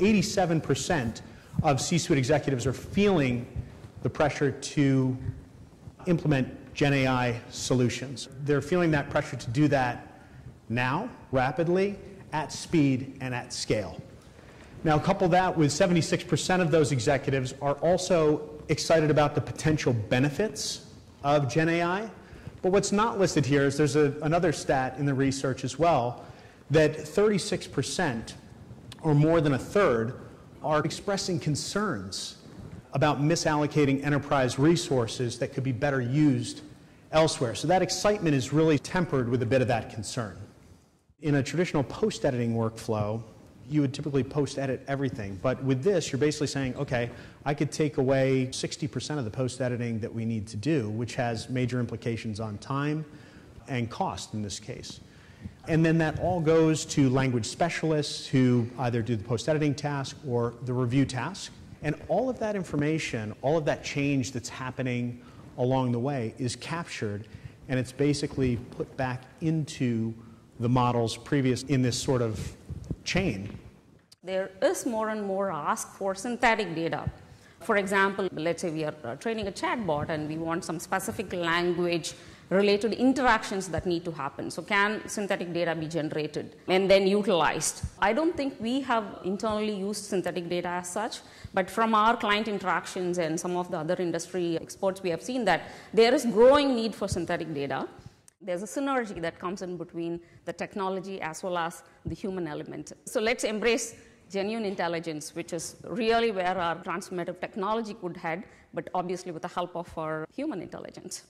87% of C-suite executives are feeling the pressure to implement GenAI solutions. They're feeling that pressure to do that now, rapidly, at speed, and at scale. Now couple that with 76% of those executives are also excited about the potential benefits of GenAI. But what's not listed here is there's another stat in the research as well, that 36% or more than a third are expressing concerns about misallocating enterprise resources that could be better used elsewhere. So that excitement is really tempered with a bit of that concern. In a traditional post-editing workflow, you would typically post-edit everything. But with this, you're basically saying, okay, I could take away 60% of the post-editing that we need to do, which has major implications on time and cost in this case. And then that all goes to language specialists who either do the post-editing task or the review task. And all of that information, all of that change that's happening along the way is captured, and it's basically put back into the models previous in this sort of chain. There is more and more ask for synthetic data. For example, let's say we are training a chatbot and we want some specific language related interactions that need to happen. So can synthetic data be generated and then utilized? I don't think we have internally used synthetic data as such, but from our client interactions and some of the other industry experts, we have seen that there is growing need for synthetic data. There's a synergy that comes in between the technology as well as the human element. So let's embrace genuine intelligence, which is really where our transformative technology could head, but obviously with the help of our human intelligence.